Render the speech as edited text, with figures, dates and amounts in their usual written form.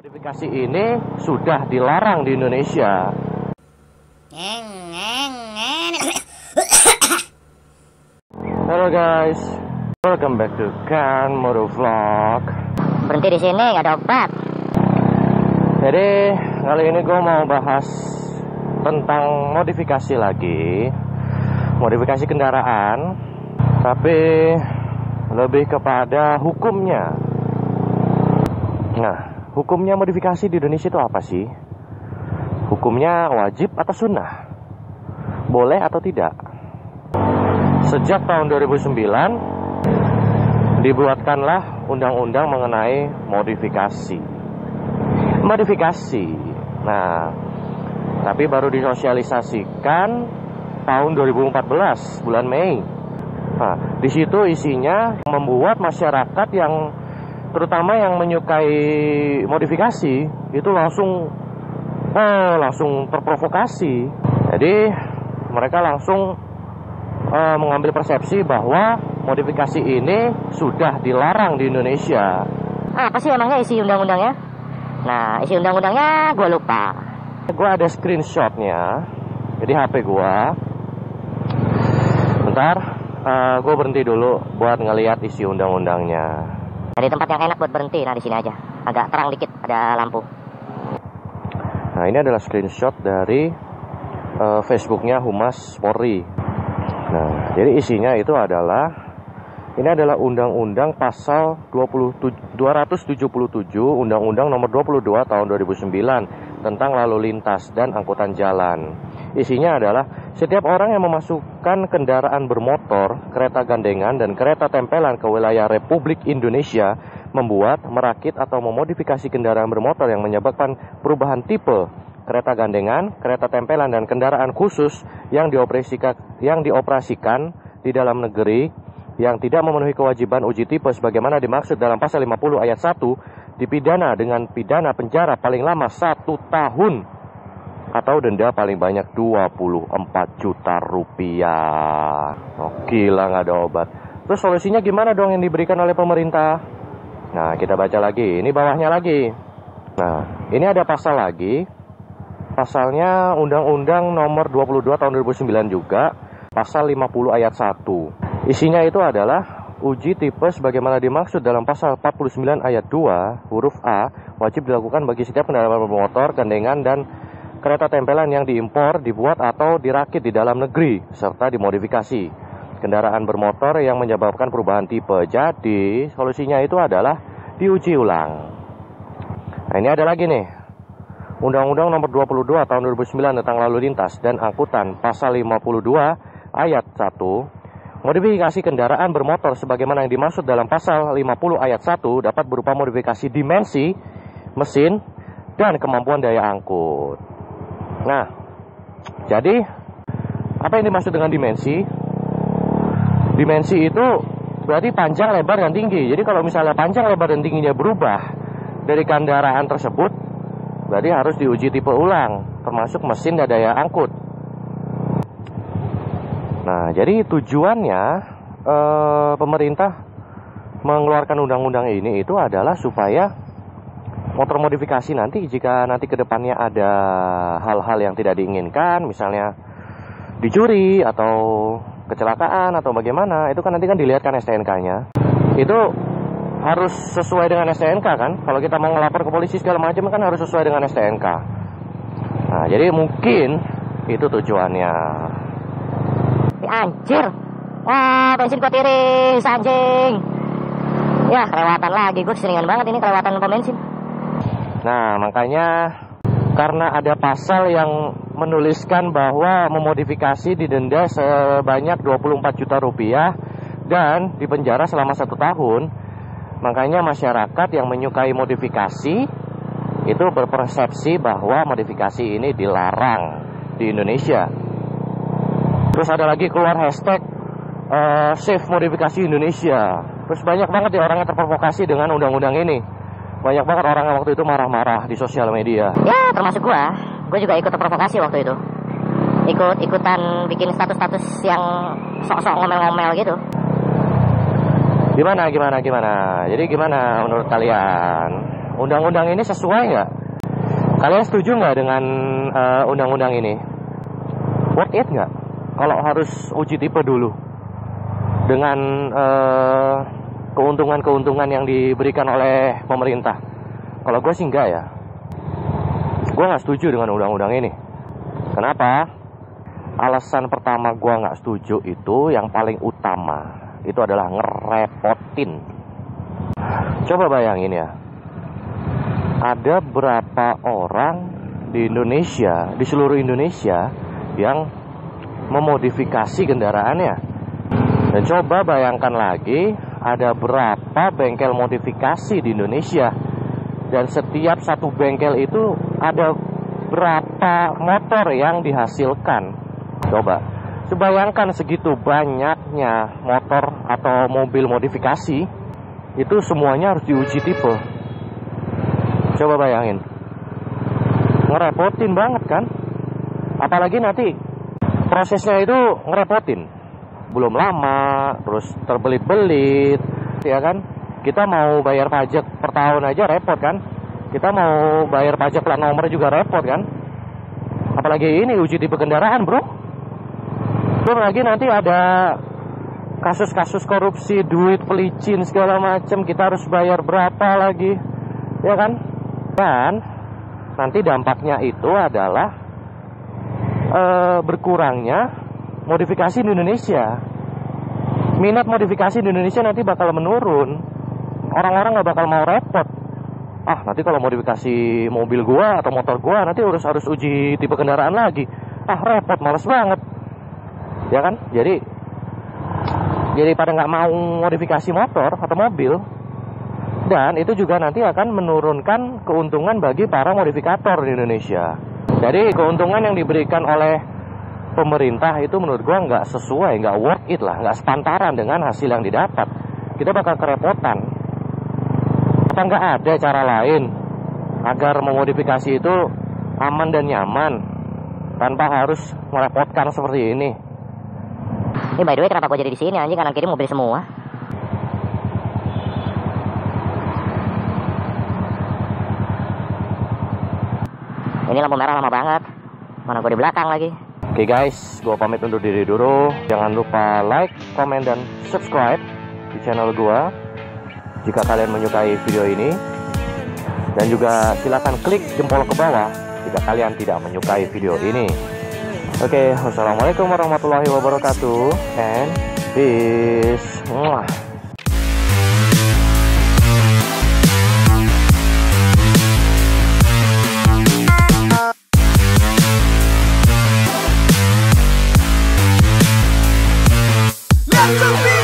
Modifikasi ini sudah dilarang di Indonesia. Halo guys, welcome back to Kenmotovlog. Berhenti di sini nggak ada obat. Jadi kali ini gue mau bahas tentang modifikasi lagi, modifikasi kendaraan, tapi lebih kepada hukumnya. Nah, hukumnya modifikasi di Indonesia itu apa sih? Hukumnya wajib atau sunnah? Boleh atau tidak? Sejak tahun 2009 dibuatkanlah undang-undang mengenai modifikasi. Nah, tapi baru disosialisasikan tahun 2014 bulan Mei. Nah, di situ isinya membuat masyarakat yang terutama yang menyukai modifikasi itu langsung terprovokasi. Jadi mereka langsung mengambil persepsi bahwa modifikasi ini sudah dilarang di Indonesia. Apa sih emangnya isi undang-undangnya? Nah, isi undang-undangnya gue lupa. Gue ada screenshotnya. Jadi HP gue. Bentar, gue berhenti dulu buat ngelihat isi undang-undangnya. Dari tempat yang enak buat berhenti, nah di sini aja. Agak terang dikit, ada lampu. Nah, ini adalah screenshot dari Facebooknya Humas Polri. Nah, jadi isinya itu adalah, ini adalah Undang-Undang Pasal 277 Undang-Undang Nomor 22 Tahun 2009 tentang lalu lintas dan angkutan jalan. Isinya adalah setiap orang yang memasukkan kendaraan bermotor, kereta gandengan, dan kereta tempelan ke wilayah Republik Indonesia membuat, merakit, atau memodifikasi kendaraan bermotor yang menyebabkan perubahan tipe kereta gandengan, kereta tempelan, dan kendaraan khusus yang dioperasikan di dalam negeri yang tidak memenuhi kewajiban uji tipe sebagaimana dimaksud dalam Pasal 50 Ayat 1 dipidana dengan pidana penjara paling lama 1 tahun. Atau denda paling banyak 24 juta rupiah. Oh, gila, nggak ada obat. Terus solusinya gimana dong yang diberikan oleh pemerintah? Nah, kita baca lagi. Ini bawahnya lagi. Nah, ini ada pasal lagi. Pasalnya Undang-Undang Nomor 22 Tahun 2009 juga. Pasal 50 Ayat 1. Isinya itu adalah uji tipe sebagaimana dimaksud dalam Pasal 49 Ayat 2 huruf A wajib dilakukan bagi setiap kendaraan bermotor, gandengan, dan kereta tempelan yang diimpor, dibuat, atau dirakit di dalam negeri, serta dimodifikasi kendaraan bermotor yang menyebabkan perubahan tipe. Jadi, solusinya itu adalah diuji ulang. Nah, ini ada lagi nih. Undang-Undang Nomor 22 Tahun 2009 tentang Lalu Lintas dan Angkutan, Pasal 52 Ayat 1. Modifikasi kendaraan bermotor sebagaimana yang dimaksud dalam Pasal 50 Ayat 1 dapat berupa modifikasi dimensi, mesin, dan kemampuan daya angkut. Nah, jadi apa yang dimaksud dengan dimensi? Dimensi itu berarti panjang, lebar, dan tinggi. Jadi kalau misalnya panjang, lebar, dan tingginya berubah dari kendaraan tersebut, berarti harus diuji tipe ulang, termasuk mesin dan daya angkut. Nah, jadi tujuannya pemerintah mengeluarkan undang-undang ini itu adalah supaya motor modifikasi nanti, jika nanti kedepannya ada hal-hal yang tidak diinginkan, misalnya dicuri atau kecelakaan atau bagaimana, itu kan nanti kan dilihatkan STNK-nya. Itu harus sesuai dengan STNK kan. Kalau kita mau ngelapor ke polisi segala macam kan harus sesuai dengan STNK. Nah, jadi mungkin itu tujuannya. Anjir, bensin gua tiris, anjing. Ya, kelewatan lagi, gue seringan banget ini kelewatan pom bensin. Nah, makanya karena ada pasal yang menuliskan bahwa memodifikasi didenda sebanyak 24 juta rupiah dan dipenjara selama 1 tahun, makanya masyarakat yang menyukai modifikasi itu berpersepsi bahwa modifikasi ini dilarang di Indonesia. Terus ada lagi keluar hashtag Save Modifikasi Indonesia. Terus banyak banget ya orang yang terprovokasi dengan undang-undang ini. Banyak banget orang yang waktu itu marah-marah di sosial media. Ya, termasuk gua. Gua juga ikut terprovokasi waktu itu. Ikut-ikutan bikin status-status yang sok-sok ngomel-ngomel gitu. Gimana? Jadi gimana menurut kalian? undang-undang ini sesuai nggak? Kalian setuju nggak dengan undang-undang ini? Worth it nggak? Kalau harus uji tipe dulu dengan keuntungan-keuntungan yang diberikan oleh pemerintah. Kalau gue sih enggak ya. Gue nggak setuju dengan undang-undang ini. Kenapa? Alasan pertama gue nggak setuju itu yang paling utama. Itu adalah ngerepotin. Coba bayangin ya. Ada berapa orang di Indonesia, di seluruh Indonesia, yang memodifikasi kendaraannya. Dan coba bayangkan lagi, ada berapa bengkel modifikasi di Indonesia. Dan setiap satu bengkel itu ada berapa motor yang dihasilkan. Coba bayangkan segitu banyaknya motor atau mobil modifikasi. Itu semuanya harus diuji tipe. Coba bayangin, ngerepotin banget kan? Apalagi nanti prosesnya itu ngerepotin. Belum lama, terus terbelit-belit, ya kan? Kita mau bayar pajak per tahun aja repot kan? Kita mau bayar pajak plat nomor juga repot kan? Apalagi ini uji tipe kendaraan, bro. Belum lagi nanti ada kasus-kasus korupsi, duit pelicin segala macam, kita harus bayar berapa lagi, ya kan? Dan nanti dampaknya itu adalah berkurangnya modifikasi di Indonesia. Minat modifikasi di Indonesia nanti bakal menurun. Orang-orang nggak bakal mau repot. Ah, nanti kalau modifikasi mobil gua atau motor gua nanti harus uji tipe kendaraan lagi. Ah, repot, males banget. Ya kan? Jadi pada nggak mau modifikasi motor atau mobil. Dan itu juga nanti akan menurunkan keuntungan bagi para modifikator di Indonesia. Jadi keuntungan yang diberikan oleh pemerintah itu menurut gua nggak sesuai, nggak worth it lah, nggak sepantaran dengan hasil yang didapat. Kita bakal kerepotan. Apa nggak ada cara lain agar memodifikasi itu aman dan nyaman tanpa harus merepotkan seperti ini? Ini by the way kenapa gue jadi di sini anjing, kanan kiri mobil semua. Ini lampu merah lama banget. Mana gue di belakang lagi. Oke guys, gue pamit undur diri dulu. Jangan lupa like, komen, dan subscribe di channel gue jika kalian menyukai video ini, dan juga silakan klik jempol ke bawah jika kalian tidak menyukai video ini. Oke, wassalamualaikum warahmatullahi wabarakatuh, and peace. Mwah. Let's go.